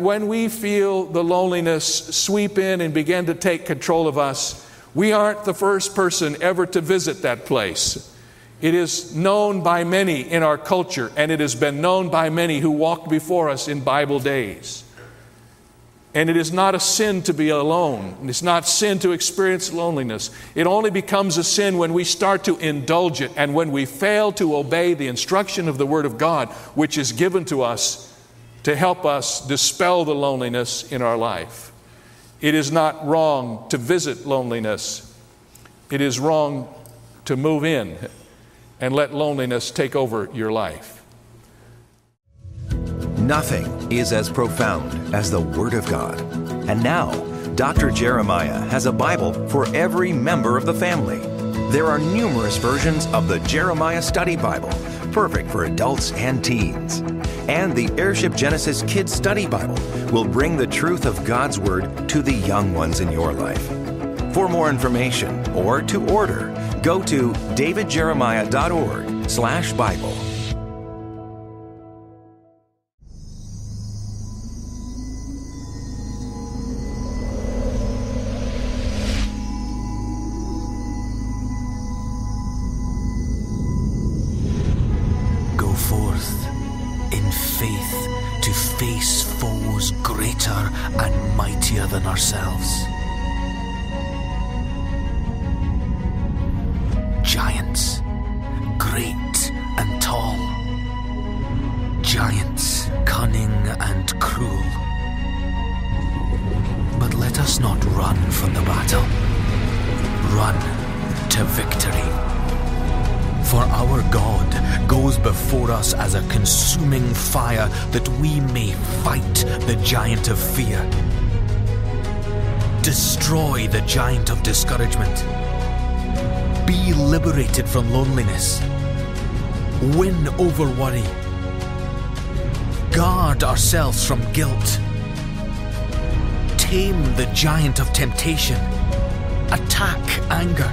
When we feel the loneliness sweep in and begin to take control of us, we aren't the first person ever to visit that place. It is known by many in our culture, and it has been known by many who walked before us in Bible days. And it is not a sin to be alone. It's not sin to experience loneliness. It only becomes a sin when we start to indulge it and when we fail to obey the instruction of the Word of God, which is given to us to help us dispel the loneliness in our life. It is not wrong to visit loneliness. It is wrong to move in and let loneliness take over your life. Nothing is as profound as the Word of God. And now, Dr. Jeremiah has a Bible for every member of the family. There are numerous versions of the Jeremiah Study Bible, perfect for adults and teens. And the Airship Genesis Kids Study Bible will bring the truth of God's Word to the young ones in your life. For more information or to order, go to davidjeremiah.org/Bible. Ourselves. Giants, great and tall. Giants, cunning and cruel. But let us not run from the battle. Run to victory. For our God goes before us as a consuming fire that we may fight the giant of fear. Destroy the giant of discouragement. Be liberated from loneliness. Win over worry. Guard ourselves from guilt. Tame the giant of temptation. Attack anger.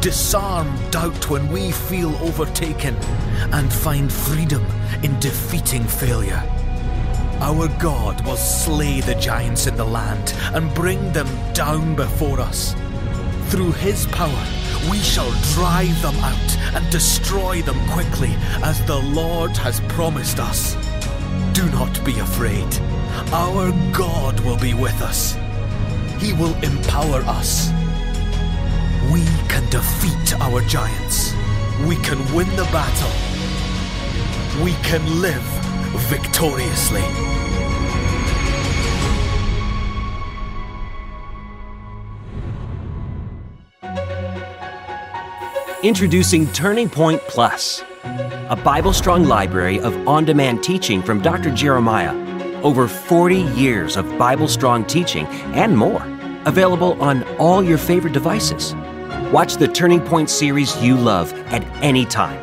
Disarm doubt when we feel overtaken, and find freedom in defeating failure. Our God will slay the giants in the land and bring them down before us. Through His power, we shall drive them out and destroy them quickly, as the Lord has promised us. Do not be afraid. Our God will be with us. He will empower us. We can defeat our giants. We can win the battle. We can live victoriously. Introducing Turning Point Plus, a Bible-strong library of on-demand teaching from Dr. Jeremiah. Over 40 years of Bible-strong teaching and more, available on all your favorite devices. Watch the Turning Point series you love at any time.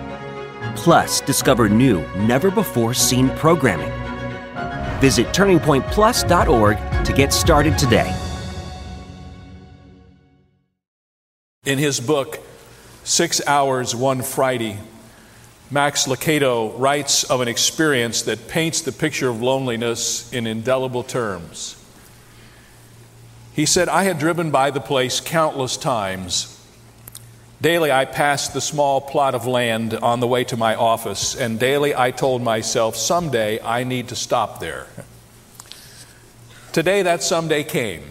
Plus, discover new, never-before-seen programming. Visit turningpointplus.org to get started today. In his book, 6 Hours, One Friday, Max Lucado writes of an experience that paints the picture of loneliness in indelible terms. He said, "I had driven by the place countless times. Daily I passed the small plot of land on the way to my office, and daily I told myself, someday I need to stop there." Today that someday came.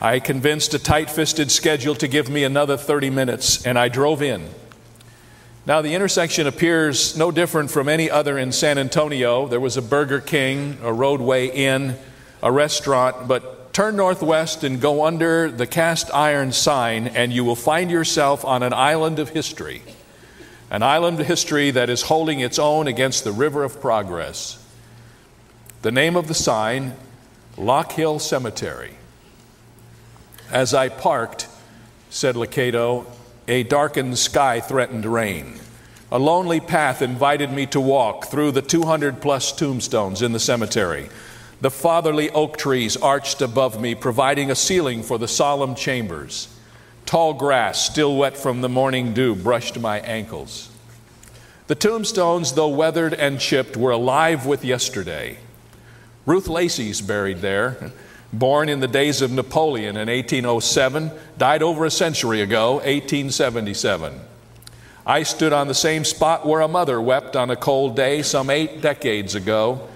I convinced a tight-fisted schedule to give me another 30 minutes, and I drove in. Now the intersection appears no different from any other in San Antonio. There was a Burger King, a roadway inn, a restaurant, but turn northwest and go under the cast iron sign, and you will find yourself on an island of history. An island of history that is holding its own against the river of progress. The name of the sign, Lock Hill Cemetery. "As I parked," said Lucado, "a darkened sky threatened rain. A lonely path invited me to walk through the 200-plus tombstones in the cemetery. The fatherly oak trees arched above me, providing a ceiling for the solemn chambers. Tall grass, still wet from the morning dew, brushed my ankles. The tombstones, though weathered and chipped, were alive with yesterday. Ruth Lacey's buried there. Born in the days of Napoleon in 1807, died over a century ago, 1877. I stood on the same spot where a mother wept on a cold day some 8 decades ago.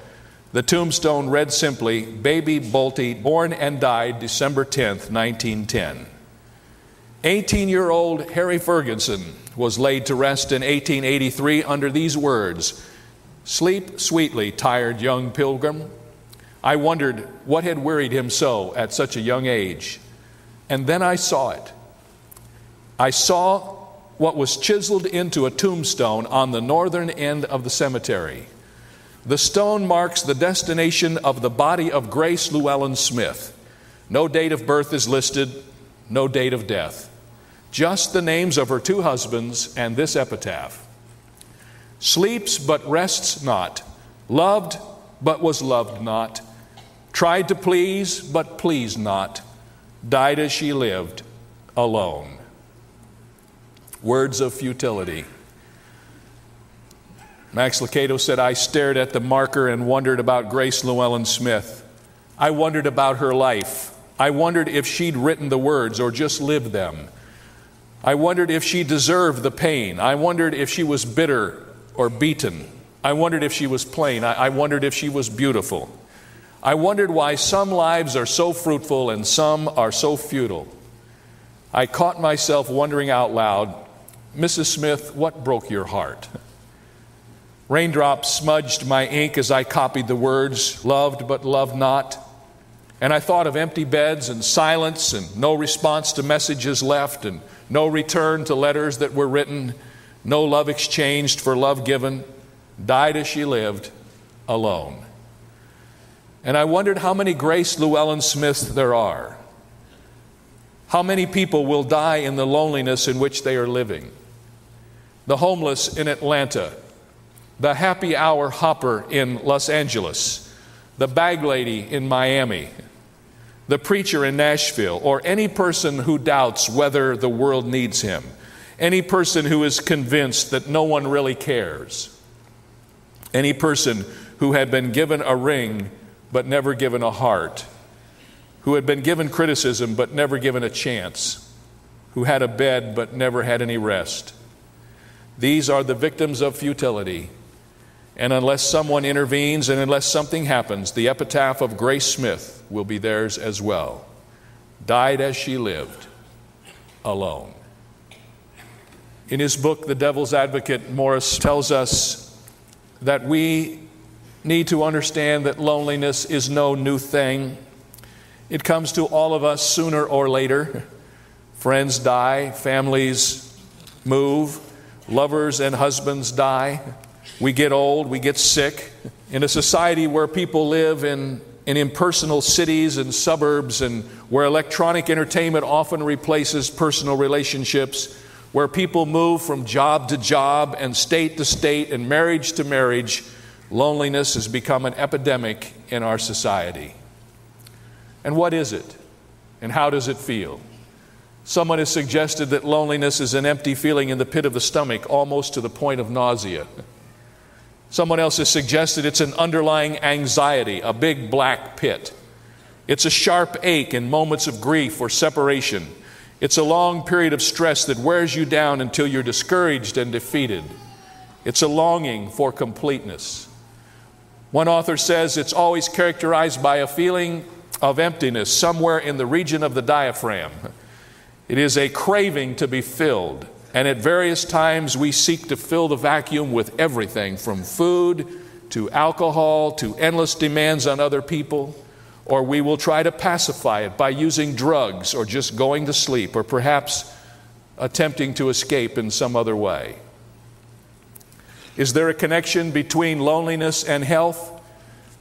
The tombstone read simply, Baby Bolte, born and died December 10th, 1910. 18-year-old Harry Ferguson was laid to rest in 1883 under these words, Sleep sweetly, tired young pilgrim. I wondered what had wearied him so at such a young age. And then I saw it. I saw what was chiseled into a tombstone on the northern end of the cemetery. The stone marks the destination of the body of Grace Llewellyn Smith. No date of birth is listed, no date of death. Just the names of her 2 husbands and this epitaph. Sleeps but rests not, loved but was loved not, tried to please, but pleased not, died as she lived, alone. Words of futility. Max Lucado said, I stared at the marker and wondered about Grace Llewellyn Smith. I wondered about her life. I wondered if she'd written the words or just lived them. I wondered if she deserved the pain. I wondered if she was bitter or beaten. I wondered if she was plain. I wondered if she was beautiful. I wondered why some lives are so fruitful and some are so futile. I caught myself wondering out loud, Mrs. Smith, what broke your heart? Raindrops smudged my ink as I copied the words, loved but loved not. And I thought of empty beds and silence and no response to messages left and no return to letters that were written, no love exchanged for love given, died as she lived, alone. And I wondered how many Grace Llewellyn Smiths there are. How many people will die in the loneliness in which they are living? The homeless in Atlanta, the happy hour hopper in Los Angeles, the bag lady in Miami, the preacher in Nashville, or any person who doubts whether the world needs him, any person who is convinced that no one really cares. Any person who had been given a ring but never given a heart, who had been given criticism but never given a chance, who had a bed but never had any rest. These are the victims of futility. And unless someone intervenes and unless something happens, the epitaph of Grace Smith will be theirs as well. Died as she lived, alone. In his book, The Devil's Advocate, Morris tells us that we need to understand that loneliness is no new thing. It comes to all of us sooner or later. Friends die, families move, lovers and husbands die. We get old, we get sick. In a society where people live in impersonal cities and suburbs and where electronic entertainment often replaces personal relationships, where people move from job to job and state to state and marriage to marriage, loneliness has become an epidemic in our society. And what is it? And how does it feel? Someone has suggested that loneliness is an empty feeling in the pit of the stomach, almost to the point of nausea. Someone else has suggested it's an underlying anxiety, a big black pit. It's a sharp ache in moments of grief or separation. It's a long period of stress that wears you down until you're discouraged and defeated. It's a longing for completeness. One author says it's always characterized by a feeling of emptiness somewhere in the region of the diaphragm. It is a craving to be filled, and at various times we seek to fill the vacuum with everything from food to alcohol to endless demands on other people. Or we will try to pacify it by using drugs or just going to sleep or perhaps attempting to escape in some other way. Is there a connection between loneliness and health?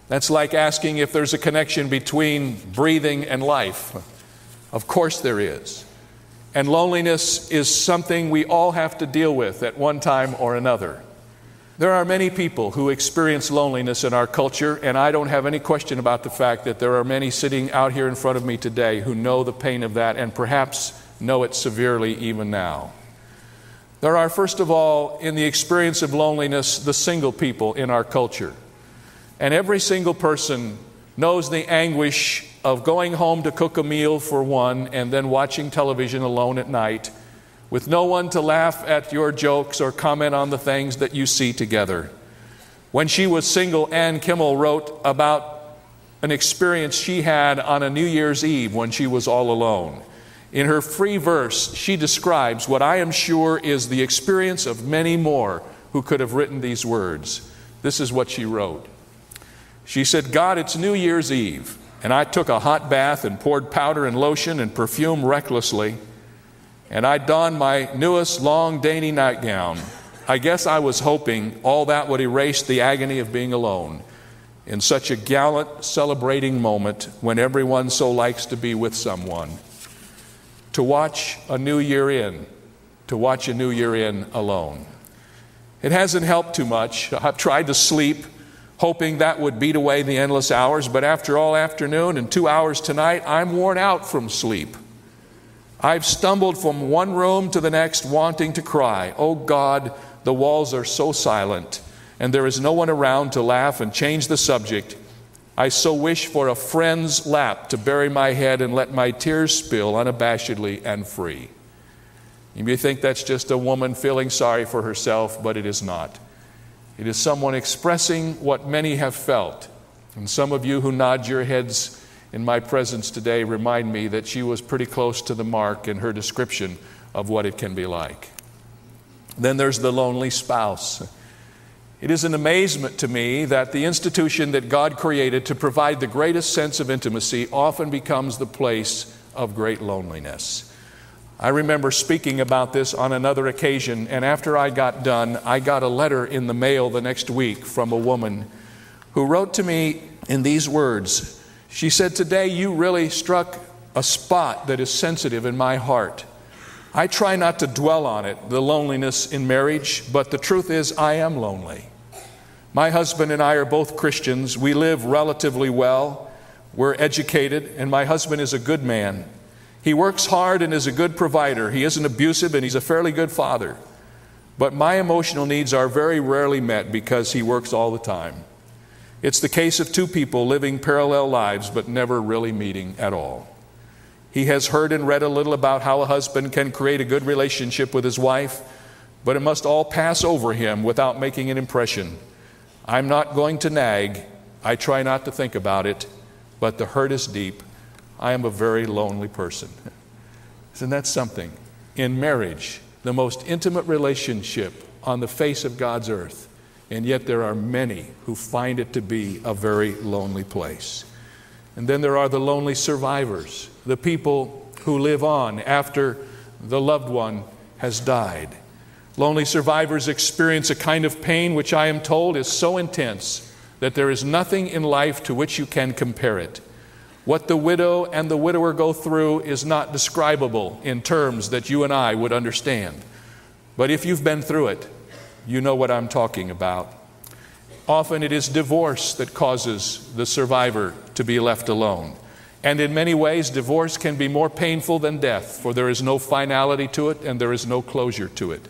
That's like asking if there's a connection between breathing and life. Of course there is. And loneliness is something we all have to deal with at one time or another. There are many people who experience loneliness in our culture, and I don't have any question about the fact that there are many sitting out here in front of me today who know the pain of that and perhaps know it severely even now. There are, first of all, in the experience of loneliness, the single people in our culture. And every single person knows the anguish of going home to cook a meal for one and then watching television alone at night with no one to laugh at your jokes or comment on the things that you see together. When she was single, Anne Kimmel wrote about an experience she had on a New Year's Eve when she was all alone. In her free verse, she describes what I am sure is the experience of many more who could have written these words. This is what she wrote. She said, "God, it's New Year's Eve, and I took a hot bath and poured powder and lotion and perfume recklessly, and I donned my newest long dainty nightgown. I guess I was hoping all that would erase the agony of being alone in such a gallant celebrating moment when everyone so likes to be with someone. To watch a new year in, to watch a new year in alone. It hasn't helped too much. I've tried to sleep, hoping that would beat away the endless hours, but after all afternoon and 2 hours tonight, I'm worn out from sleep. I've stumbled from one room to the next, wanting to cry. Oh God, the walls are so silent, and there is no one around to laugh and change the subject. I so wish for a friend's lap to bury my head and let my tears spill unabashedly and free." You may think that's just a woman feeling sorry for herself, but it is not. It is someone expressing what many have felt. And some of you who nod your heads in my presence today remind me that she was pretty close to the mark in her description of what it can be like. Then there's the lonely spouse. It is an amazement to me that the institution that God created to provide the greatest sense of intimacy often becomes the place of great loneliness. I remember speaking about this on another occasion, and after I got done, I got a letter in the mail the next week from a woman who wrote to me in these words. She said, "Today you really struck a spot that is sensitive in my heart. I try not to dwell on it, the loneliness in marriage, but the truth is I am lonely. My husband and I are both Christians. We live relatively well. We're educated, and my husband is a good man. He works hard and is a good provider. He isn't abusive, and he's a fairly good father. But my emotional needs are very rarely met because he works all the time. It's the case of two people living parallel lives but never really meeting at all. He has heard and read a little about how a husband can create a good relationship with his wife, but it must all pass over him without making an impression. I'm not going to nag. I try not to think about it, but the hurt is deep. I am a very lonely person." Isn't that something? In marriage, the most intimate relationship on the face of God's earth, and yet there are many who find it to be a very lonely place. And then there are the lonely survivors, the people who live on after the loved one has died. Lonely survivors experience a kind of pain which I am told is so intense that there is nothing in life to which you can compare it. What the widow and the widower go through is not describable in terms that you and I would understand. But if you've been through it, you know what I'm talking about. Often it is divorce that causes the survivor to be left alone. And in many ways, divorce can be more painful than death, for there is no finality to it and there is no closure to it.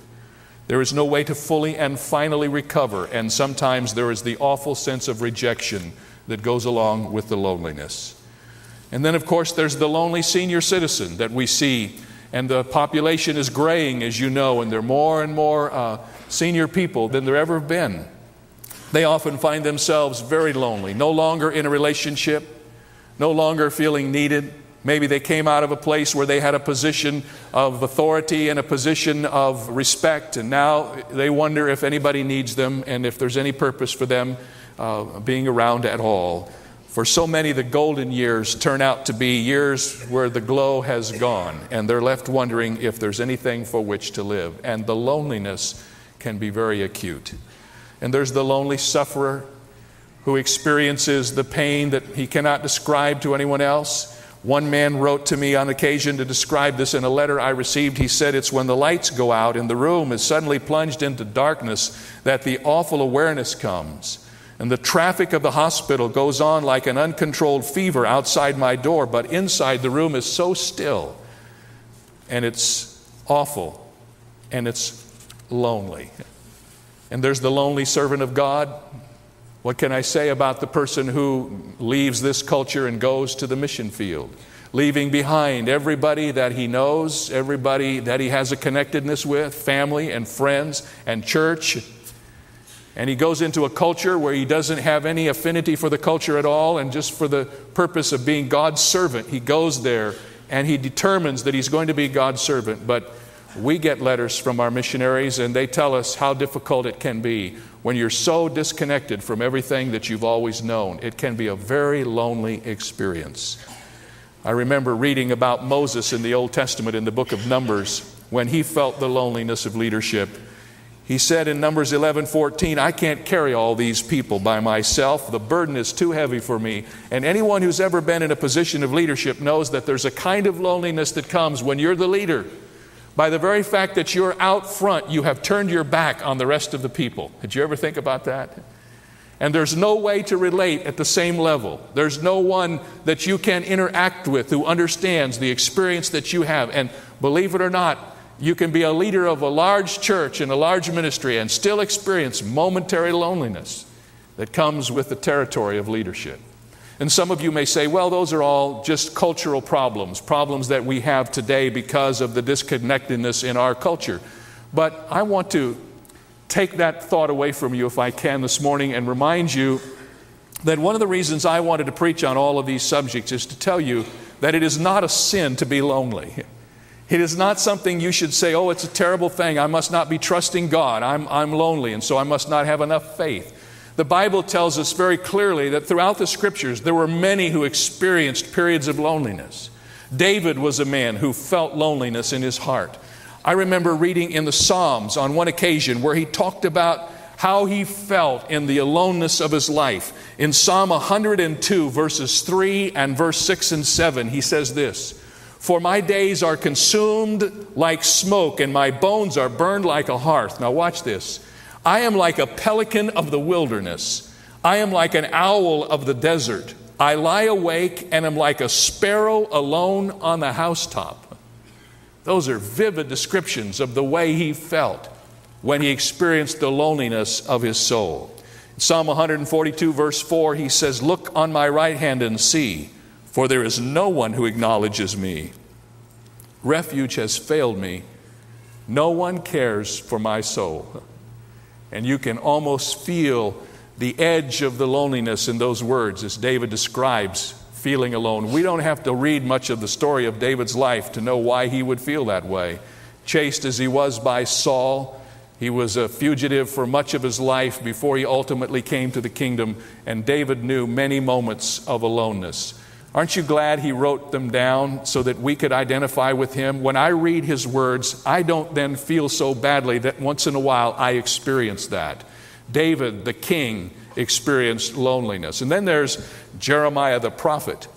There is no way to fully and finally recover, and sometimes there is the awful sense of rejection that goes along with the loneliness. And then, of course, there's the lonely senior citizen that we see, and the population is graying, as you know, and there are more and more senior people than there ever have been. They often find themselves very lonely, no longer in a relationship, no longer feeling needed. Maybe they came out of a place where they had a position of authority and a position of respect, and now they wonder if anybody needs them and if there's any purpose for them being around at all. For so many, the golden years turn out to be years where the glow has gone, and they're left wondering if there's anything for which to live. And the loneliness can be very acute. And there's the lonely sufferer who experiences the pain that he cannot describe to anyone else. One man wrote to me on occasion to describe this in a letter I received. He said, "It's when the lights go out and the room is suddenly plunged into darkness that the awful awareness comes. And the traffic of the hospital goes on like an uncontrolled fever outside my door, but inside the room is so still. And it's awful. And it's lonely." And there's the lonely servant of God What can I say about the person who leaves this culture and goes to the mission field, leaving behind everybody that he knows, everybody that he has a connectedness with, family and friends and church. And he goes into a culture where he doesn't have any affinity for the culture at all, and just for the purpose of being God's servant, he goes there and he determines that he's going to be God's servant. But we get letters from our missionaries, and they tell us how difficult it can be when you're so disconnected from everything that you've always known. It can be a very lonely experience. I remember reading about Moses in the Old Testament in the book of Numbers when he felt the loneliness of leadership. He said in Numbers 11:14, I can't carry all these people by myself. The burden is too heavy for me. And anyone who's ever been in a position of leadership knows that there's a kind of loneliness that comes when you're the leader. By the very fact that you're out front, you have turned your back on the rest of the people. Did you ever think about that? And there's no way to relate at the same level. There's no one that you can interact with who understands the experience that you have. And believe it or not, you can be a leader of a large church and a large ministry and still experience momentary loneliness that comes with the territory of leadership. And some of you may say, well, those are all just cultural problems, problems that we have today because of the disconnectedness in our culture. But I want to take that thought away from you, if I can, this morning, and remind you that one of the reasons I wanted to preach on all of these subjects is to tell you that it is not a sin to be lonely. It is not something you should say, oh, it's a terrible thing. I must not be trusting God. I'm lonely, and so I must not have enough faith. The Bible tells us very clearly that throughout the Scriptures, there were many who experienced periods of loneliness. David was a man who felt loneliness in his heart. I remember reading in the Psalms on one occasion where he talked about how he felt in the aloneness of his life. In Psalm 102, verses 3 and verse 6 and 7, he says this, "For my days are consumed like smoke, and my bones are burned like a hearth." Now watch this. "I am like a pelican of the wilderness. I am like an owl of the desert. I lie awake and am like a sparrow alone on the housetop." Those are vivid descriptions of the way he felt when he experienced the loneliness of his soul. In Psalm 142, verse 4, he says, "Look on my right hand and see, for there is no one who acknowledges me. Refuge has failed me. No one cares for my soul." And you can almost feel the edge of the loneliness in those words as David describes feeling alone. We don't have to read much of the story of David's life to know why he would feel that way. Chased as he was by Saul, he was a fugitive for much of his life before he ultimately came to the kingdom, and David knew many moments of aloneness. Aren't you glad he wrote them down so that we could identify with him? When I read his words, I don't then feel so badly that once in a while I experience that. David, the king, experienced loneliness. And then there's Jeremiah the prophet.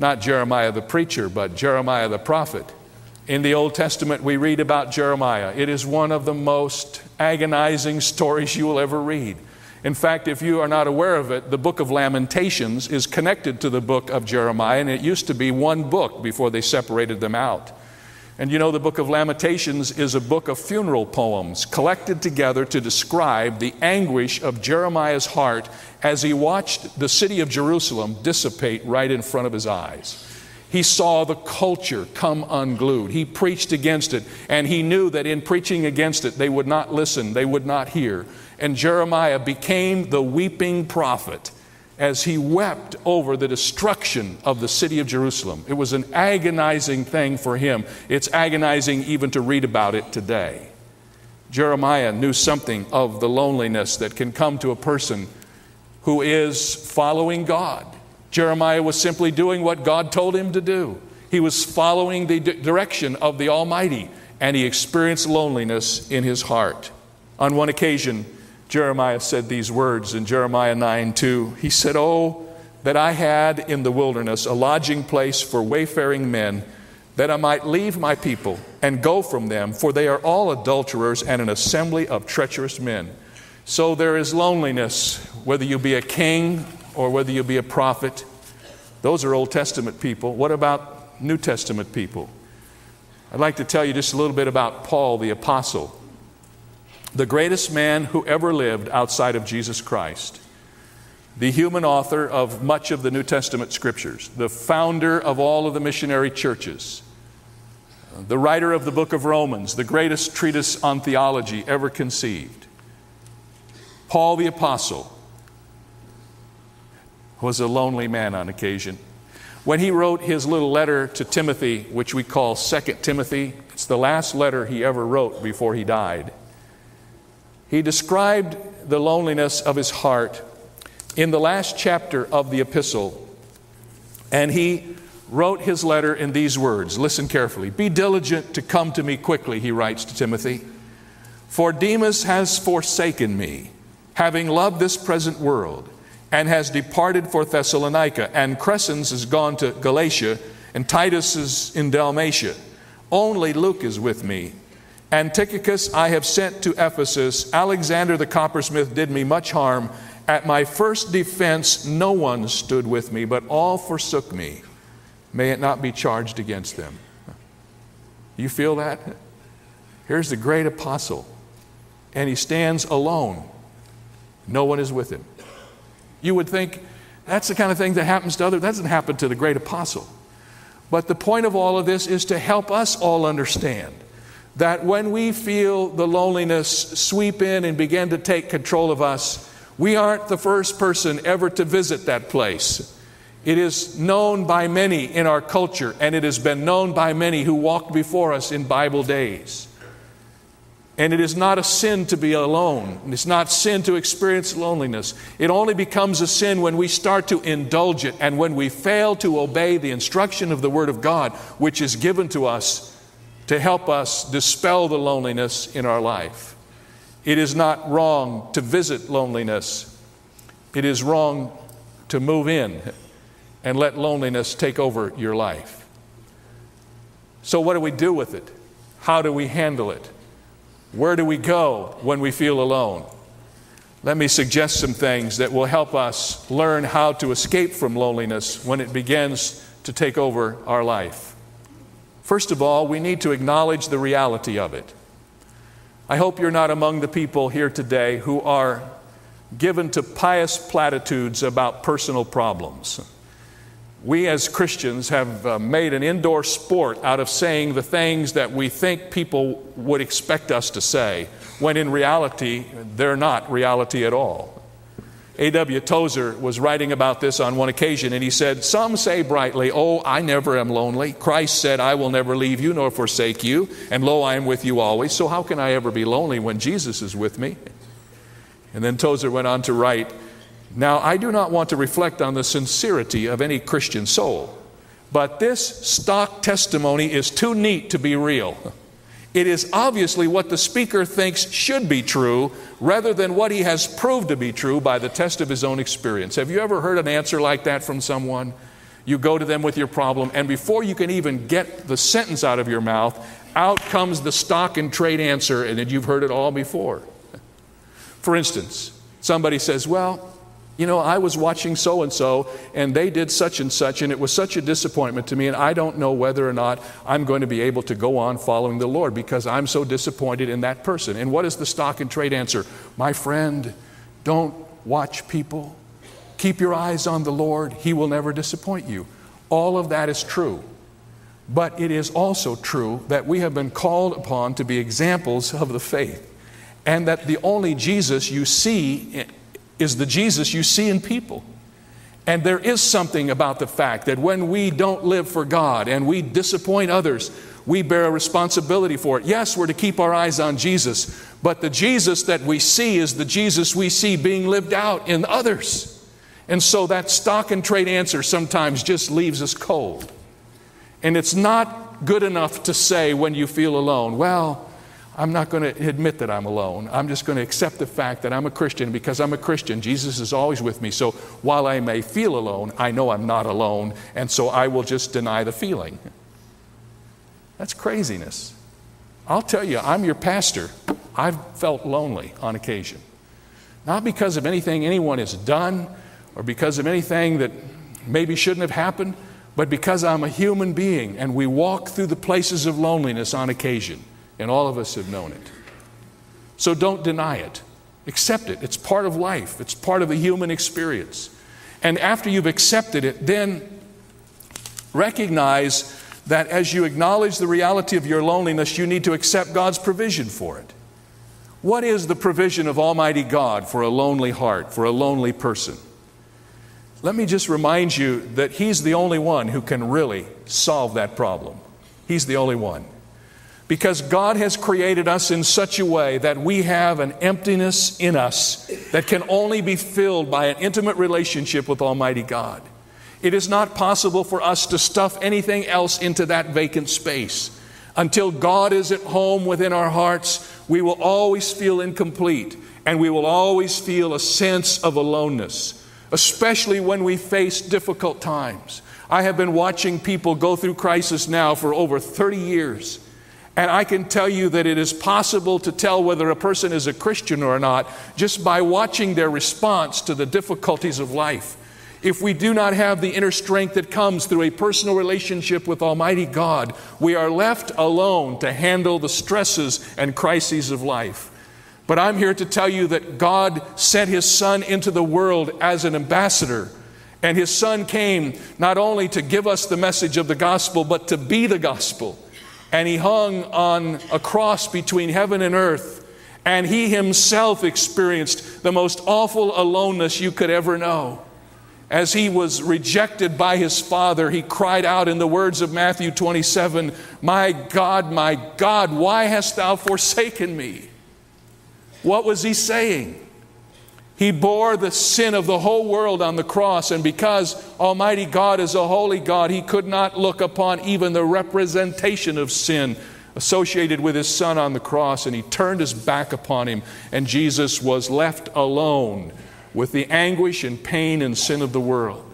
Not Jeremiah the preacher, but Jeremiah the prophet. In the Old Testament, we read about Jeremiah. It is one of the most agonizing stories you will ever read. In fact, if you are not aware of it, the book of Lamentations is connected to the book of Jeremiah, and it used to be one book before they separated them out. And you know, the book of Lamentations is a book of funeral poems collected together to describe the anguish of Jeremiah's heart as he watched the city of Jerusalem dissipate right in front of his eyes. He saw the culture come unglued. He preached against it, and he knew that in preaching against it, they would not listen, they would not hear. And Jeremiah became the weeping prophet as he wept over the destruction of the city of Jerusalem. It was an agonizing thing for him. It's agonizing even to read about it today. Jeremiah knew something of the loneliness that can come to a person who is following God. Jeremiah was simply doing what God told him to do. He was following the direction of the Almighty, and he experienced loneliness in his heart. On one occasion, Jeremiah said these words in Jeremiah 9:2. He said, "Oh, that I had in the wilderness a lodging place for wayfaring men, that I might leave my people and go from them, for they are all adulterers and an assembly of treacherous men." So there is loneliness, whether you be a king or whether you be a prophet. Those are Old Testament people. What about New Testament people? I'd like to tell you just a little bit about Paul the Apostle, the greatest man who ever lived outside of Jesus Christ. the human author of much of the New Testament scriptures, the founder of all of the missionary churches, the writer of the book of Romans, the greatest treatise on theology ever conceived, Paul the Apostle, was a lonely man on occasion. When he wrote his little letter to Timothy, which we call 2 Timothy, it's the last letter he ever wrote before he died, he described the loneliness of his heart in the last chapter of the epistle, and he wrote his letter in these words. Listen carefully. "Be diligent to come to me quickly," he writes to Timothy, "for Demas has forsaken me, having loved this present world, and has departed for Thessalonica, and Crescens is gone to Galatia, and Titus is in Dalmatia. Only Luke is with me. And Tychicus I have sent to Ephesus. Alexander the coppersmith did me much harm. At my first defense no one stood with me, but all forsook me. May it not be charged against them." You feel that? Here's the great apostle, and he stands alone. No one is with him. You would think that's the kind of thing that happens to others. That doesn't happen to the great apostle. But the point of all of this is to help us all understand that when we feel the loneliness sweep in and begin to take control of us, we aren't the first person ever to visit that place. It is known by many in our culture, and it has been known by many who walked before us in Bible days. And it is not a sin to be alone. It's not sin to experience loneliness. It only becomes a sin when we start to indulge it and when we fail to obey the instruction of the Word of God, which is given to us to help us dispel the loneliness in our life. It is not wrong to visit loneliness. It is wrong to move in and let loneliness take over your life. So what do we do with it? How do we handle it? Where do we go when we feel alone? Let me suggest some things that will help us learn how to escape from loneliness when it begins to take over our life. First of all, we need to acknowledge the reality of it. I hope you're not among the people here today who are given to pious platitudes about personal problems. We as Christians have made an indoor sport out of saying the things that we think people would expect us to say, when in reality, they're not reality at all. A.W. Tozer was writing about this on one occasion, and he said, "Some say brightly, 'Oh, I never am lonely. Christ said, I will never leave you nor forsake you, and lo, I am with you always. So how can I ever be lonely when Jesus is with me?'" And then Tozer went on to write, "Now, I do not want to reflect on the sincerity of any Christian soul, but this stock testimony is too neat to be real. It is obviously what the speaker thinks should be true rather than what he has proved to be true by the test of his own experience." Have you ever heard an answer like that from someone? You go to them with your problem, and before you can even get the sentence out of your mouth, out comes the stock and trade answer, and then you've heard it all before. For instance, somebody says, "Well, you know, I was watching so-and-so, and they did such and such, and it was such a disappointment to me, and I don't know whether or not I'm going to be able to go on following the Lord because I'm so disappointed in that person." And what is the stock and trade answer? "My friend, don't watch people. Keep your eyes on the Lord. He will never disappoint you." All of that is true. But it is also true that we have been called upon to be examples of the faith, and that the only Jesus you see is the Jesus you see in people. And there is something about the fact that when we don't live for God and we disappoint others, we bear a responsibility for it. Yes, we're to keep our eyes on Jesus, but the Jesus that we see is the Jesus we see being lived out in others. And so that stock and trade answer sometimes just leaves us cold. And it's not good enough to say when you feel alone, "Well, I'm not going to admit that I'm alone. I'm just going to accept the fact that I'm a Christian. Because I'm a Christian, Jesus is always with me. So while I may feel alone, I know I'm not alone. And so I will just deny the feeling." That's craziness. I'll tell you, I'm your pastor. I've felt lonely on occasion. Not because of anything anyone has done or because of anything that maybe shouldn't have happened, but because I'm a human being and we walk through the places of loneliness on occasion. And all of us have known it. So don't deny it. Accept it. It's part of life. It's part of a human experience. And after you've accepted it, then recognize that as you acknowledge the reality of your loneliness, you need to accept God's provision for it. What is the provision of Almighty God for a lonely heart, for a lonely person? Let me just remind you that He's the only one who can really solve that problem. He's the only one. Because God has created us in such a way that we have an emptiness in us that can only be filled by an intimate relationship with Almighty God. It is not possible for us to stuff anything else into that vacant space. Until God is at home within our hearts, we will always feel incomplete, and we will always feel a sense of aloneness, especially when we face difficult times. I have been watching people go through crisis now for over 30 years. And I can tell you that it is possible to tell whether a person is a Christian or not just by watching their response to the difficulties of life. If we do not have the inner strength that comes through a personal relationship with Almighty God, we are left alone to handle the stresses and crises of life. But I'm here to tell you that God sent His Son into the world as an ambassador. And His Son came not only to give us the message of the gospel, but to be the gospel. And He hung on a cross between heaven and earth. And He Himself experienced the most awful aloneness you could ever know. As He was rejected by His Father, He cried out in the words of Matthew 27, my God, why hast Thou forsaken me?" What was He saying? He bore the sin of the whole world on the cross, and because Almighty God is a holy God, He could not look upon even the representation of sin associated with His Son on the cross, and He turned His back upon Him, and Jesus was left alone with the anguish and pain and sin of the world.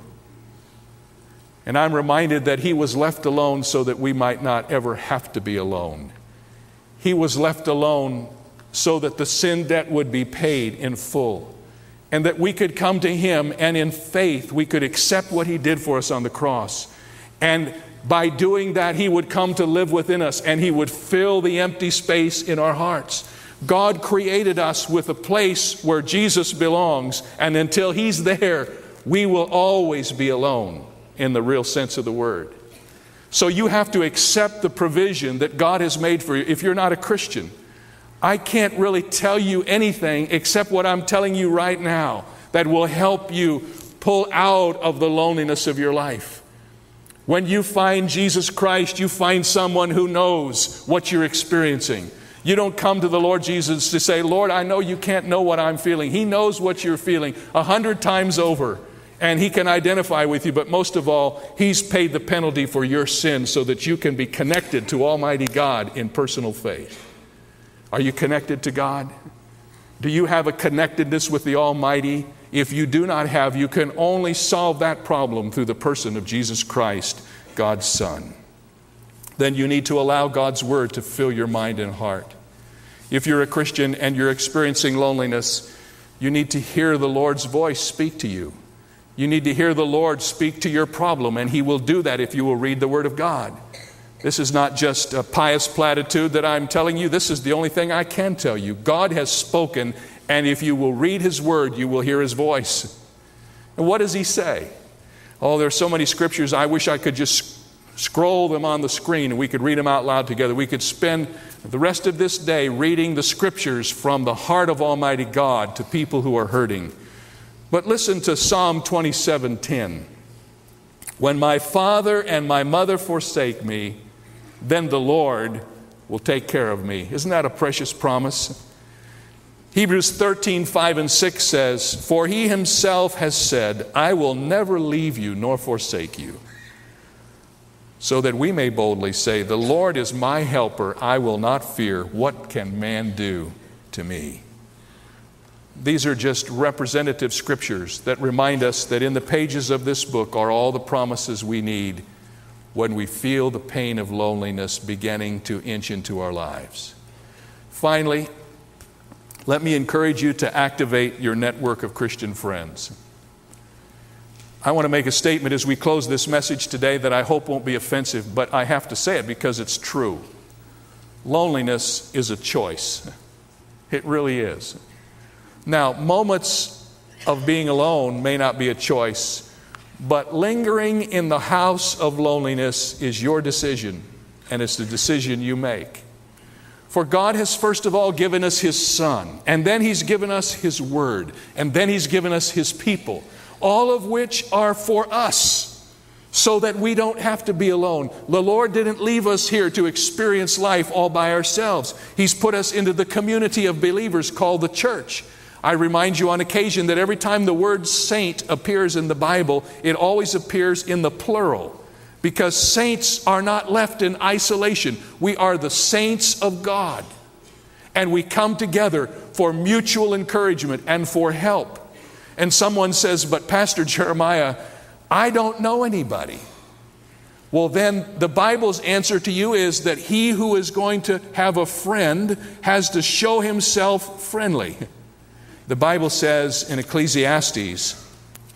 And I'm reminded that He was left alone so that we might not ever have to be alone. He was left alone so that the sin debt would be paid in full, and that we could come to Him, and in faith we could accept what He did for us on the cross. And by doing that, He would come to live within us, and He would fill the empty space in our hearts. God created us with a place where Jesus belongs, and until He's there, we will always be alone in the real sense of the word. So you have to accept the provision that God has made for you. If you're not a Christian, I can't really tell you anything except what I'm telling you right now that will help you pull out of the loneliness of your life. When you find Jesus Christ, you find someone who knows what you're experiencing. You don't come to the Lord Jesus to say, "Lord, I know you can't know what I'm feeling." He knows what you're feeling 100 times over, and He can identify with you. But most of all, He's paid the penalty for your sin so that you can be connected to Almighty God in personal faith. Are you connected to God? Do you have a connectedness with the Almighty? If you do not have, you can only solve that problem through the person of Jesus Christ, God's Son. Then you need to allow God's Word to fill your mind and heart. If you're a Christian and you're experiencing loneliness, you need to hear the Lord's voice speak to you. You need to hear the Lord speak to your problem, and He will do that if you will read the Word of God. This is not just a pious platitude that I'm telling you. This is the only thing I can tell you. God has spoken, and if you will read His Word, you will hear His voice. And what does He say? Oh, there are so many scriptures. I wish I could just scroll them on the screen and we could read them out loud together. We could spend the rest of this day reading the scriptures from the heart of Almighty God to people who are hurting. But listen to Psalm 27:10. "When my father and my mother forsake me, then the Lord will take care of me." Isn't that a precious promise? Hebrews 13:5 and 6 says, "For He Himself has said, I will never leave you nor forsake you. So that we may boldly say, the Lord is my helper. I will not fear. What can man do to me?" These are just representative scriptures that remind us that in the pages of this book are all the promises we need when we feel the pain of loneliness beginning to inch into our lives. Finally, let me encourage you to activate your network of Christian friends. I want to make a statement as we close this message today that I hope won't be offensive, but I have to say it because it's true. Loneliness is a choice. It really is. Now, moments of being alone may not be a choice, but lingering in the house of loneliness is your decision, and it's the decision you make. For God has first of all given us His Son, and then He's given us His Word, and then He's given us His people, all of which are for us, so that we don't have to be alone. The Lord didn't leave us here to experience life all by ourselves. He's put us into the community of believers called the church. I remind you on occasion that every time the word saint appears in the Bible, it always appears in the plural, because saints are not left in isolation. We are the saints of God, and we come together for mutual encouragement and for help. And someone says, "But Pastor Jeremiah, I don't know anybody." Well, then the Bible's answer to you is that he who is going to have a friend has to show himself friendly. The Bible says in Ecclesiastes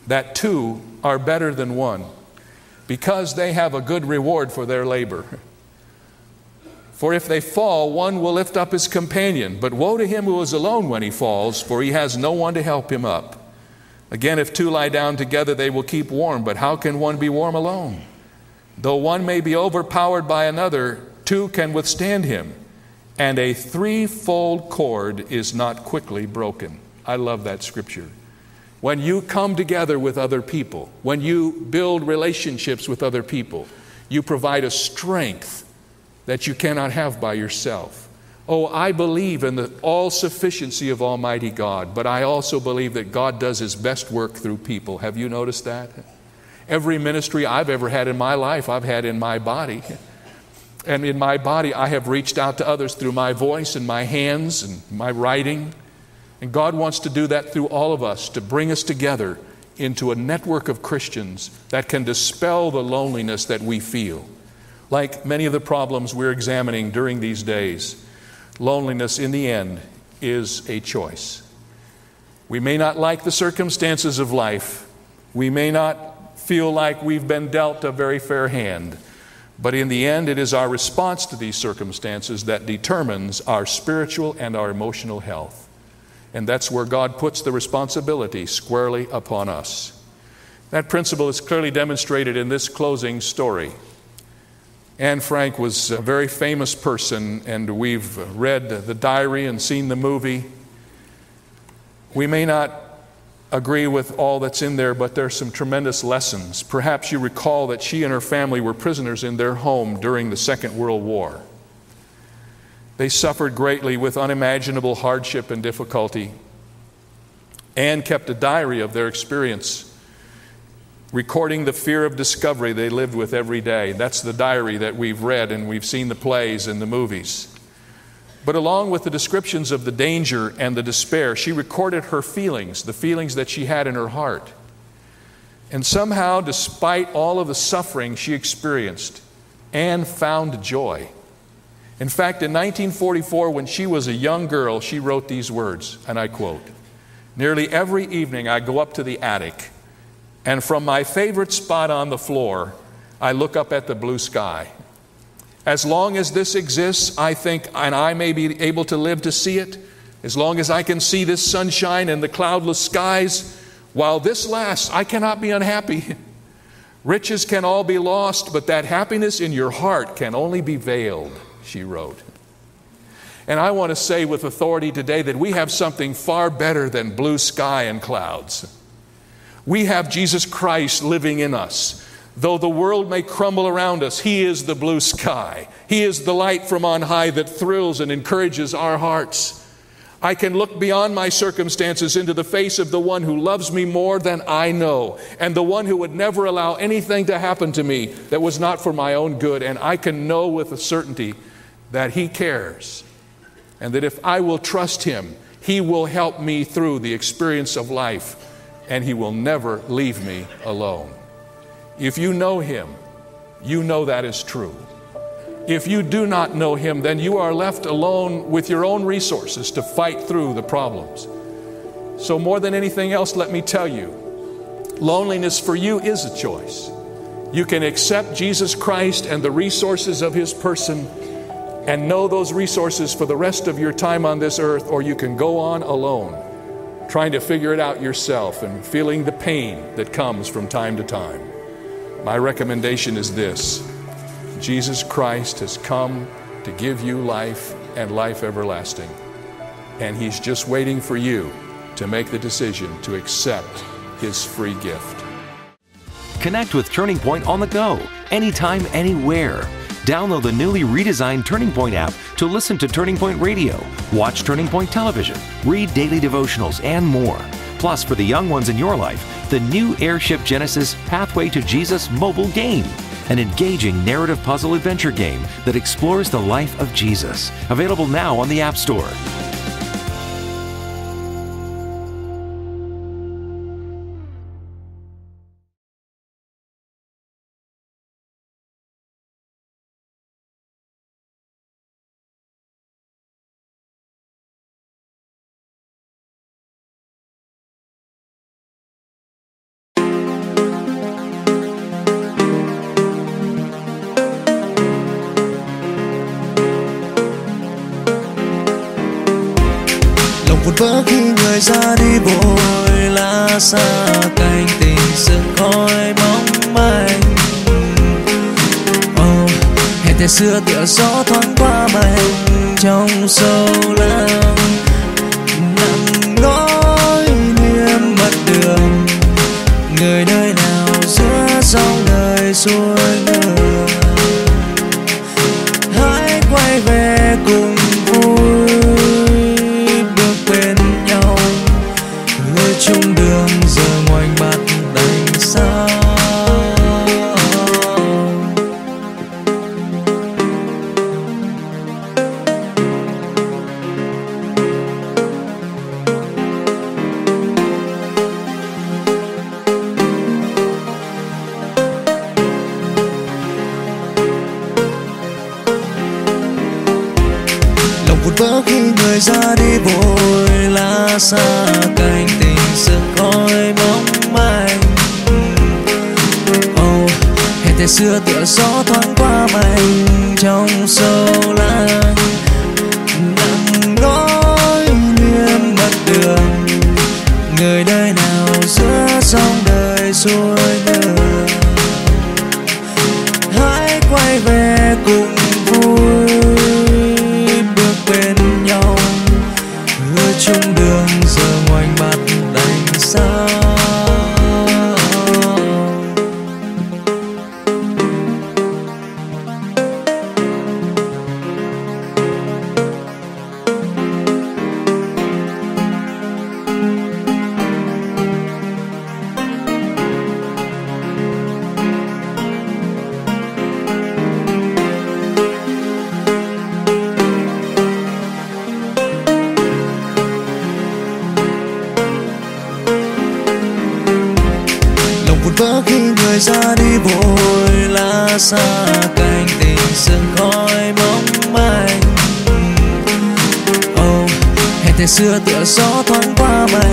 that two are better than one, because they have a good reward for their labor. For if they fall, one will lift up his companion, but woe to him who is alone when he falls, for he has no one to help him up. Again, if two lie down together, they will keep warm, but how can one be warm alone? Though one may be overpowered by another, two can withstand him, and a threefold cord is not quickly broken. I love that scripture. When you come together with other people, when you build relationships with other people, you provide a strength that you cannot have by yourself. Oh, I believe in the all-sufficiency of Almighty God, but I also believe that God does His best work through people. Have you noticed that? Every ministry I've ever had in my life, I've had in my body. And in my body, I have reached out to others through my voice and my hands and my writing. And God wants to do that through all of us, to bring us together into a network of Christians that can dispel the loneliness that we feel. Like many of the problems we're examining during these days, loneliness in the end is a choice. We may not like the circumstances of life. We may not feel like we've been dealt a very fair hand. But in the end, it is our response to these circumstances that determines our spiritual and our emotional health. And that's where God puts the responsibility squarely upon us. That principle is clearly demonstrated in this closing story. Anne Frank was a very famous person, and we've read the diary and seen the movie. We may not agree with all that's in there, but there's some tremendous lessons. Perhaps you recall that she and her family were prisoners in their home during the Second World War. They suffered greatly with unimaginable hardship and difficulty. Anne kept a diary of their experience, recording the fear of discovery they lived with every day. That's the diary that we've read, and we've seen the plays and the movies. But along with the descriptions of the danger and the despair, she recorded her feelings, the feelings that she had in her heart. And somehow, despite all of the suffering she experienced, Anne found joy. In fact, in 1944, when she was a young girl, she wrote these words, and I quote, "Nearly every evening I go up to the attic, and from my favorite spot on the floor, I look up at the blue sky. As long as this exists, I think, and I may be able to live to see it, as long as I can see this sunshine and the cloudless skies, while this lasts, I cannot be unhappy. Riches can all be lost, but that happiness in your heart can only be veiled," she wrote. And I want to say with authority today that we have something far better than blue sky and clouds. We have Jesus Christ living in us. Though the world may crumble around us, He is the blue sky. He is the light from on high that thrills and encourages our hearts. I can look beyond my circumstances into the face of the one who loves me more than I know, and the one who would never allow anything to happen to me that was not for my own good. And I can know with a certainty that He cares, and that if I will trust Him, He will help me through the experience of life, and He will never leave me alone. If you know Him, you know that is true. If you do not know Him, then you are left alone with your own resources to fight through the problems. So more than anything else, let me tell you, loneliness for you is a choice. You can accept Jesus Christ and the resources of His person and know those resources for the rest of your time on this earth, or you can go on alone. trying to figure it out yourself and feeling the pain that comes from time to time. My recommendation is this: Jesus Christ has come to give you life and life everlasting. And He's just waiting for you to make the decision to accept His free gift. Connect with Turning Point on the go, anytime, anywhere. Download the newly redesigned Turning Point app to listen to Turning Point Radio, watch Turning Point Television, read daily devotionals, and more. Plus, for the young ones in your life, the new Airship Genesis Pathway to Jesus mobile game, an engaging narrative puzzle adventure game that explores the life of Jesus. Available now on the App Store. Một bữa khi người ra đi bồi lá xa cành, tình sương khói bóng manh. Hẹn thề xưa tựa gió thoáng qua mình trong sâu lắng, nặng nỗi niềm mất đường. Người nơi nào giữa dòng đời xuôi ngược, hãy quay về cùng vui. Chung đường giờ ngoảnh mặt đành xa, lòng vụt vỡ khi người ra đi bồi lá xa cành. Sương khói bóng manh, hẹn thề xưa tựa gió thoáng qua mình trong sâu lắng, nặng nỗi niềm mất đường. Người đời nào giữa dòng đời xuôi ngược, hãy quay về cùng vui. Bước bên nhau hứa chung đường giờ ngoảnh mặt sao. Ra đi bồi lá xa cành, tình sương khói bóng manh. Hẹn thề xưa tựa gió thoáng qua mình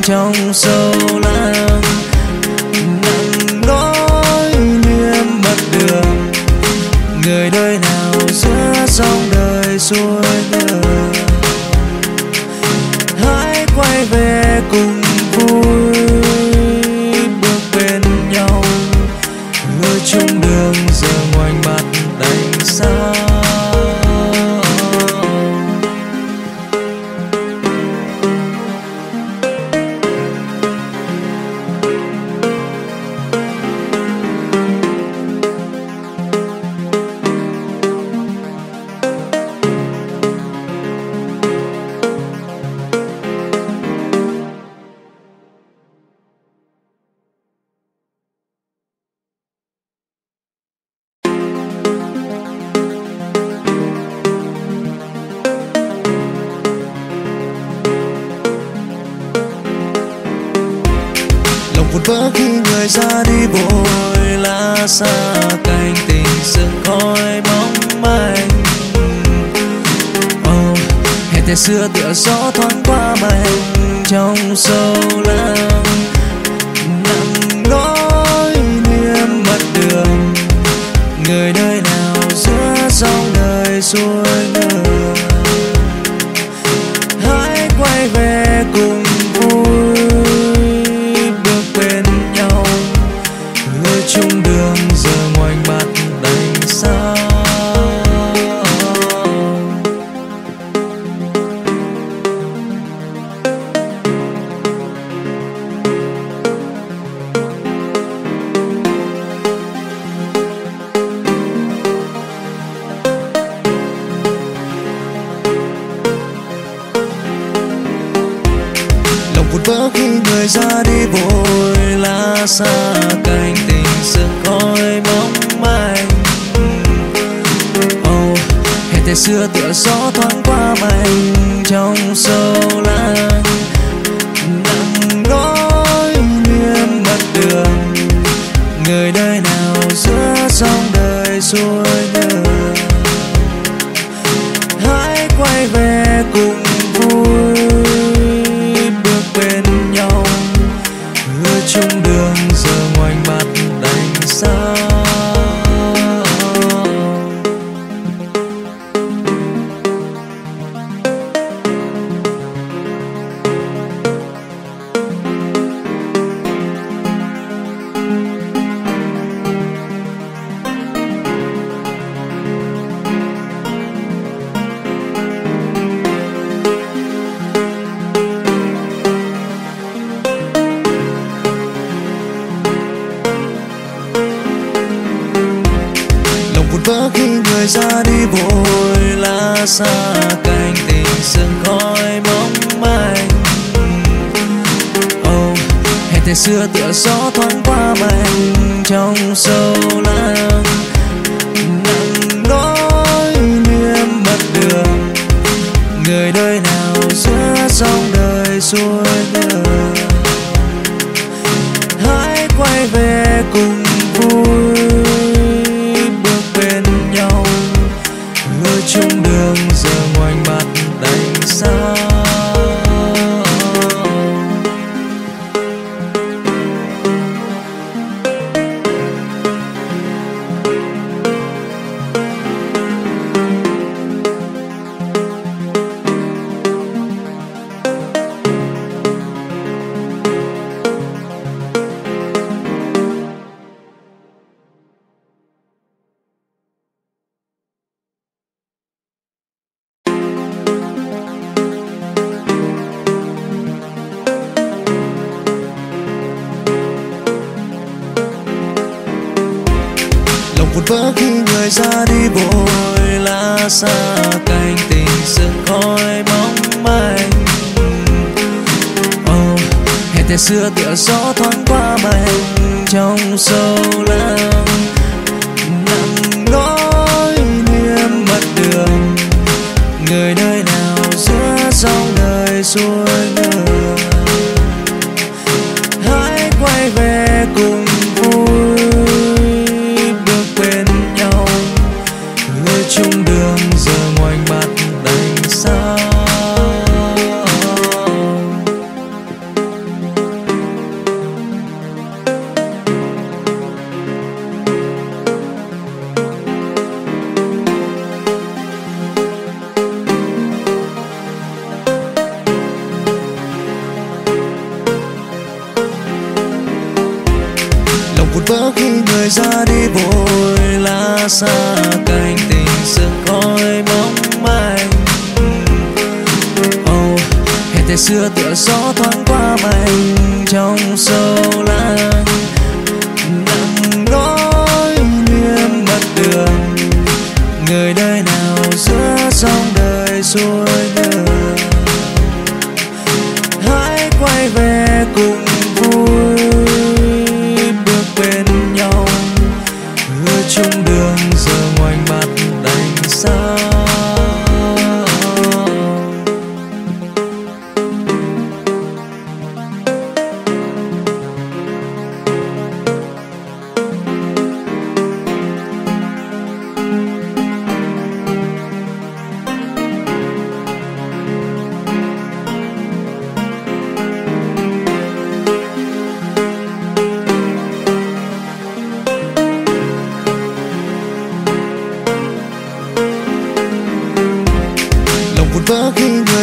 trong sâu lắng, nặng nỗi niềm mất đường. Người đời nào giữa dòng đời xuôi ngược, hãy quay về cùng vui. Chung đường giờ ngoảnh mặt đành xa, ra đi bồi lá xa cành, tình sương khói bóng manh. Hẹn thề xưa tựa gió thoáng qua mình trong sâu lắng, nặng nỗi niềm mất đường. Người nơi nào giữa dòng đời xuôi ngược, hãy quay về cùng vui. ra đi vội lá xa cánh tình sự khói bóng mai. Oh, hẹn thề xưa tựa gió thoáng qua mây trong sâu lắng nặng nỗi miên mặt đường người đời nào giữa dòng đời xuôi đường. Hãy quay về cùng vui bước bên nhau hứa chung đường giờ ngoảnh mặt đành xa. Ra đi vội lá xa cánh tình sương khói mong manh. Oh, hẹn thề xưa tựa gió thoáng qua mảnh trong sâu lắng nặng nỗi niềm mất đường người đời nào giữa dòng đời xuôi đường. Hãy quay về cùng vui chung đường giờ ngoảnh mặt đành xa. Vỡ khi người ra đi vội lá xa cánh tình sương khói bóng manh. Oh, hẹn thề xưa tựa gió thoáng qua mảnh trong sâu lắng nặng nỗi niềm mất đường người nơi nào giữa dòng đời xuôi đường. Hãy quay về cùng vui chung đường giờ ngoảnh mặt đành xa. Lòng buồn vỡ khi người ra đi vội lá xa cánh tình sương khói bóng manh. Oh, hẹn thề xưa tựa gió thoáng qua mảnh trong sâu lắng nặng nỗi niềm mất đường người đời nào giữa dòng đời xuôi đường. Hãy quay về cùng vui bước bên nhau hứa chung đường giờ ngoảnh mặt xa.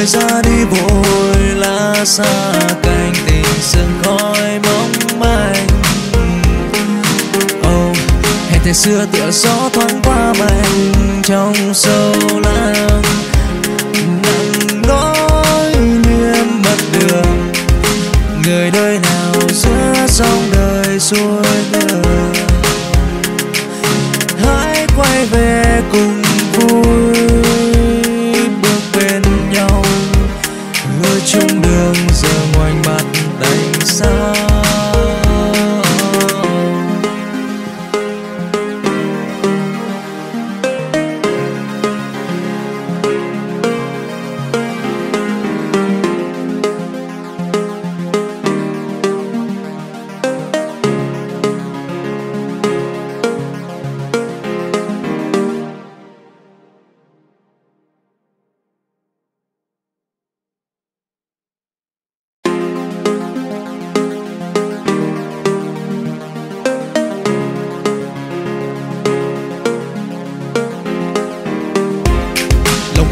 Ra đi vội lá xa cánh tình sương khói bóng manh. Oh, hẹn thề xưa tựa gió thoáng qua mảnh trong sâu lắng nặng nỗi niềm mất đường người đời nào giữa dòng đời xuôi đường. Hãy quay về cùng vui chung đường giờ ngoảnh mặt đành xa.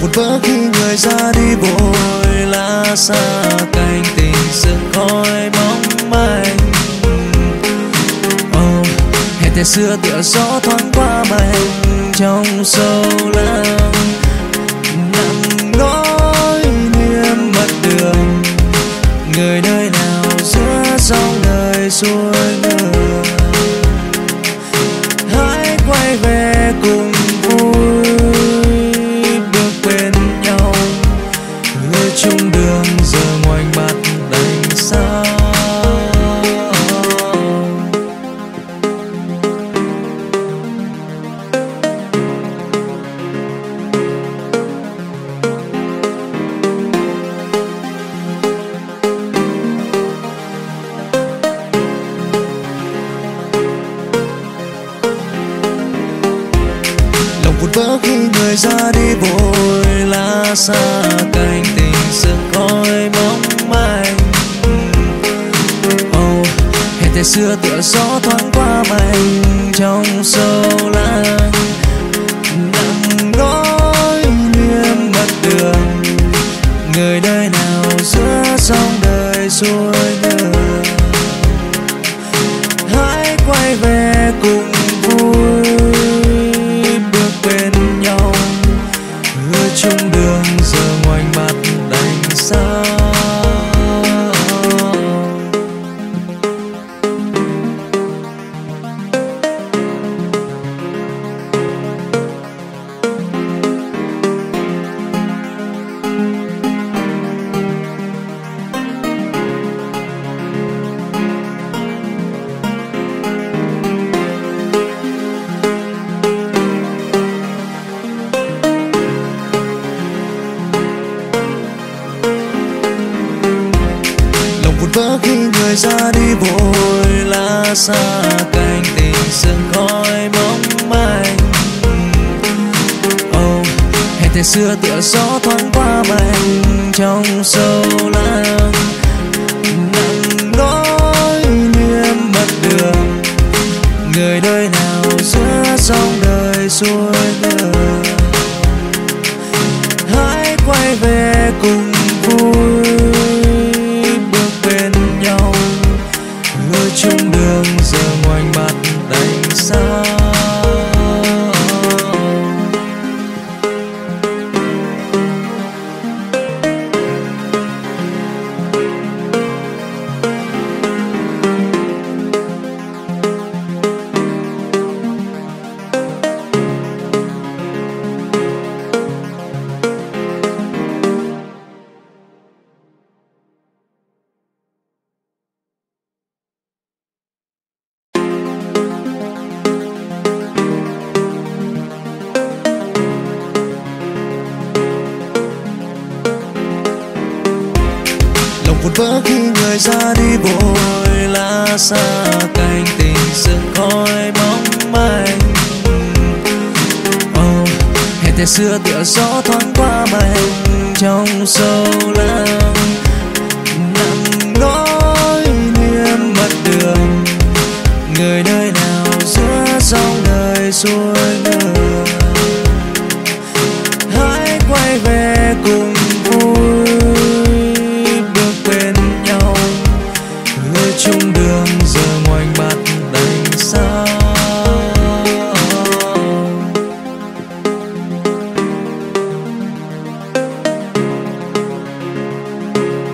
một bữa khi người ra đi vội lá xa cánh tình sương khói bóng bềnh. Hẹn thề xưa tựa gió thoáng qua mình trong sâu lắng nằm nỗi niềm mất đường người nơi nào giữa dòng đời xuôi ngược. Hãy quay về cùng vui bước quên nhau người chung đường giờ ngoảnh mặt đành xa. Vỡ khi người ra đi vội lá xa cánh tình sương khói bóng bềnh. Hẹn thề xưa tựa gió thoáng qua mình trong sâu lắng nặng nỗi niềm mất đường người đời nào giữa dòng đời xuôi ngược. Hãy quay về cùng vui chung đường giờ ngoảnh mặt đành xa. Vỡ khi người ra đi vội lá xa cánh tình sương khói bóng bềnh. Hẹn thề xưa tựa gió thoáng qua mình trong sâu lắng nặng nỗi niềm mất đường người đời nào giữa dòng đời xuôi ngược. Hãy quay về cùng vui chung đường giờ ngoảnh mặt đành xa. Vỡ khi người ra đi vội lá xa cánh tình sương khói bóng bềnh. Hẹn thề xưa tựa gió thoáng qua mình trong sâu lắng nặng nỗi niềm mất đường người nơi nào giữa dòng đời xuôi ngược. Hãy quay về cùng vui chung đường giờ ngoảnh mặt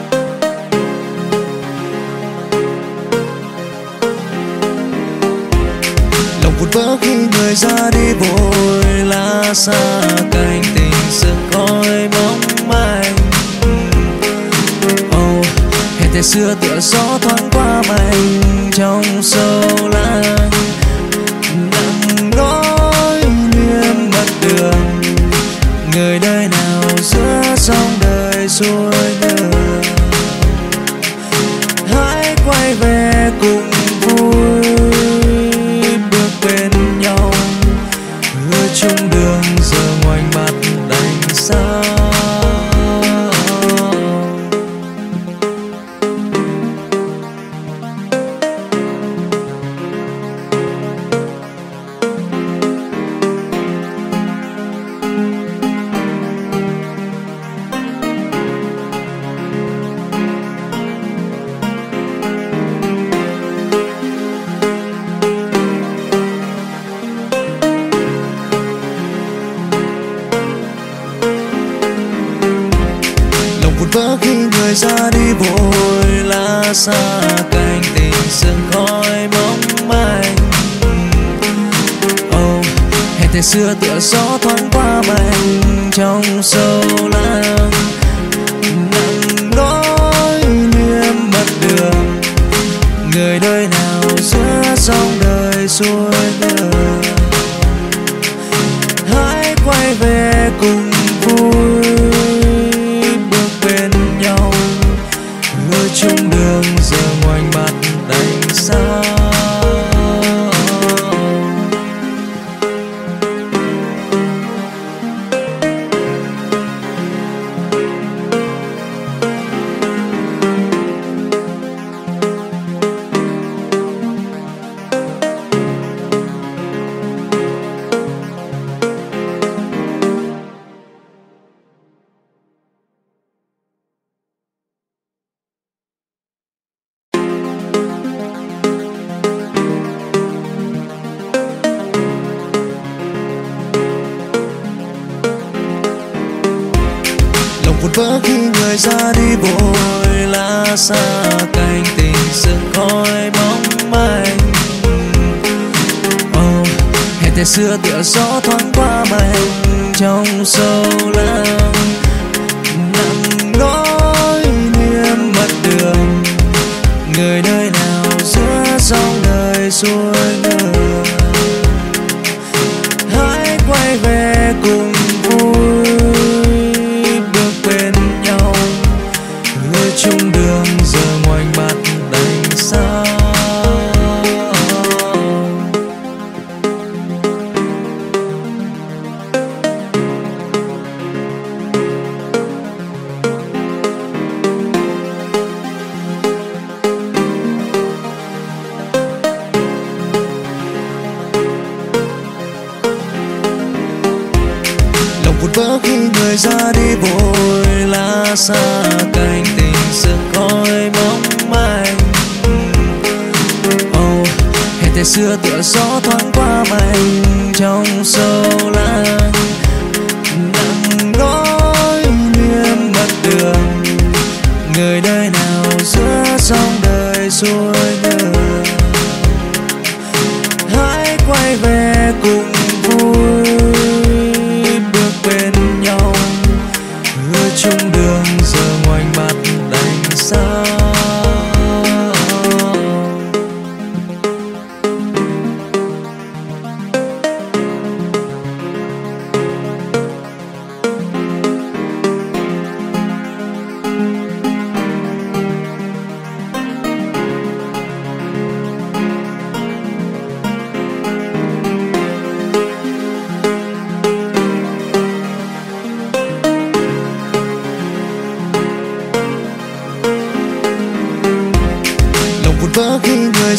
đành xa. Lòng vụt vỡ khi người ra đi vội lá xa cánh tình sương khói bóng bềnh. Hẹn thề xưa tựa gió thoáng qua mình trong sâu lắng nặng nỗi niềm mất đường người đời nào giữa dòng đời xuôi ngược. Hãy quay về cùng vui bước bên nhau người chung đường giờ ngoảnh mặt đành xa. ôi lá xa cánh tình sương khói bóng bay. Oh, hẹn thời xưa tựa gió thoáng qua mình trong sâu lắng nặng nỗi niềm mất đường. Người đời nào giữa dòng đời xuôi ngược, hãy quay về cùng vui bước bên nhau người chung đường giờ ngoảnh mặt đành xa. Vỡ khi người ra đi bồi lá xa cánh tình sương khói bóng bay. Oh, hẹn thời xưa tựa gió thoáng qua mình trong sâu lắng nặng nỗi niềm mất đường. Người nơi nào giữa dòng đời xuôi ngược, hãy quay về cùng vui chung đường giờ ngoảnh mặt đành xa. Lòng vụt vỡ khi người ra đi bồi lá xa cánh tình sương khói bóng bay. Oh, hẹn thời xưa tựa gió thoáng qua mình trong sâu lắng nặng nỗi niềm mất đường. Người đời nào giữa dòng đời xuôi ngược, hãy quay về cùng vui bước bên nhau người chung đường giờ ngoảnh mặt xa.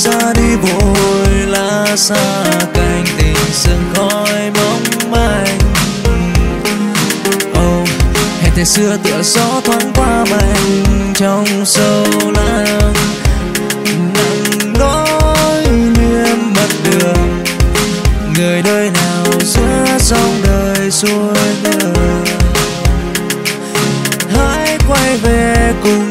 Ra đi bồi lá xa cánh tình sương khói bóng bay. Oh, hẹn thời xưa tựa gió thoáng qua mình trong sâu lắng nặng nỗi niềm mất đường. Người đời nào giữa dòng đời xuôi ngược, hãy quay về cùng